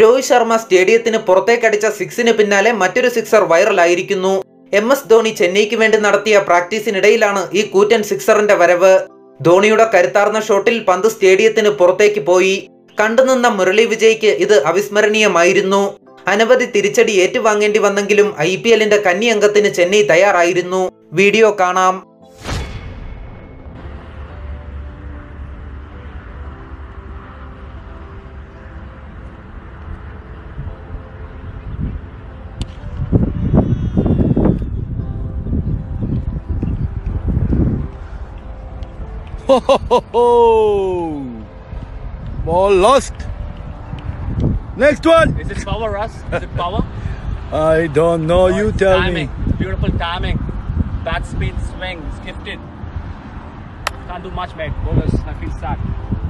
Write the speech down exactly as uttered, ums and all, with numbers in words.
രോഹിത് ശർമ്മ സ്റ്റേഡിയത്തിന് പുറത്തേക്കടിച്ച സിക്സിന് പിന്നാലെ മറ്റൊരു സിക്സർ വൈറലായിരിക്കുന്നു. എം എസ് ധോണി ചെന്നൈക്ക് വേണ്ടി നടത്തിയ പ്രാക്ടീസിനിടയിലാണ് ഈ കൂറ്റൻ സിക്സറിന്റെ വരവ്. ധോണിയുടെ കരുത്താർന്ന ഷോട്ടിൽ പന്ത് സ്റ്റേഡിയത്തിന് പുറത്തേക്ക് പോയി. കണ്ടുനിന്ന മുരളി വിജയ്ക്ക് ഇത് അവിസ്മരണീയമായിരുന്നു. അനവധി തിരിച്ചടി ഏറ്റുവാങ്ങേണ്ടി വന്നെങ്കിലും ഐ പി എല്ലിന്റെ കന്നി അംഗത്തിന് ചെന്നൈ തയ്യാറായിരുന്നു. വീഡിയോ കാണാം. Ho ho ho ho! Ball lost. Next one. Is it power, Russ? Is it power? I don't know. Oh, you tell timing. me. Beautiful timing. Back spin swing. It's gifted. Can't do much, mate. Bonus. I feel sad.